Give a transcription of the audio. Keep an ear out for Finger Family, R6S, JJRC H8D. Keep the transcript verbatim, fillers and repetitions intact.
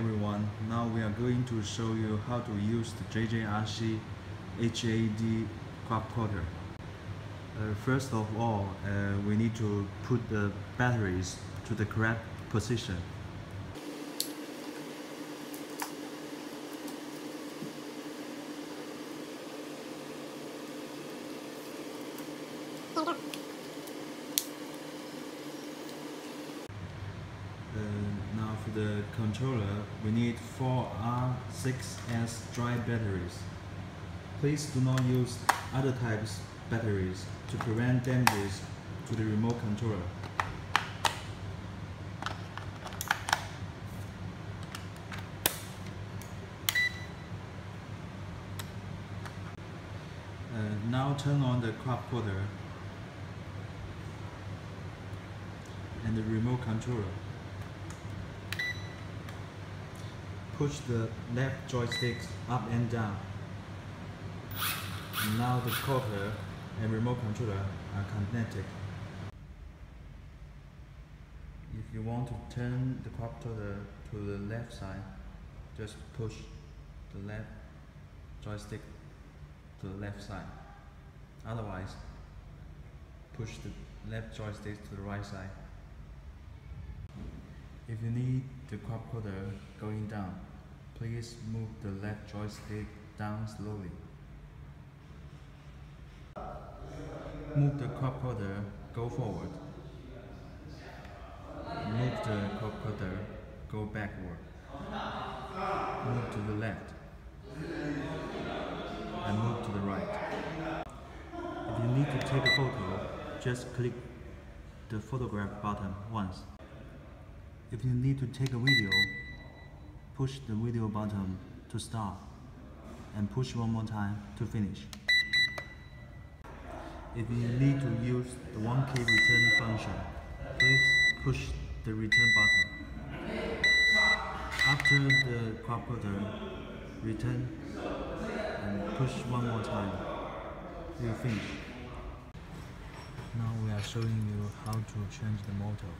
everyone, now we are going to show you how to use the J J R C H eight D quadcoder. Uh, first of all, uh, we need to put the batteries to the correct position. Uh, now for the controller, we need four R six S dry batteries. Please do not use other types of batteries to prevent damage to the remote controller. Uh, now turn on the quadcoder and the remote controller. Push the left joystick up and down. Now the quadcoder and remote controller are connected. If you want to turn the quadcoder to the left side, just push the left joystick to the left side. Otherwise, push the left joystick to the right side. If you need the quadcoder going down, please move the left joystick down slowly. Move the quadcoder, go forward. Move the quadcoder, go backward. Move to the left. And move to the right. If you need to take a photo, just click the photograph button once. If you need to take a video, push the video button to start and push one more time to finish. If you need to use the one K return function, please push the return button. After the quadcoder, return and push one more time. You'll finish. Now we are showing you how to change the motor.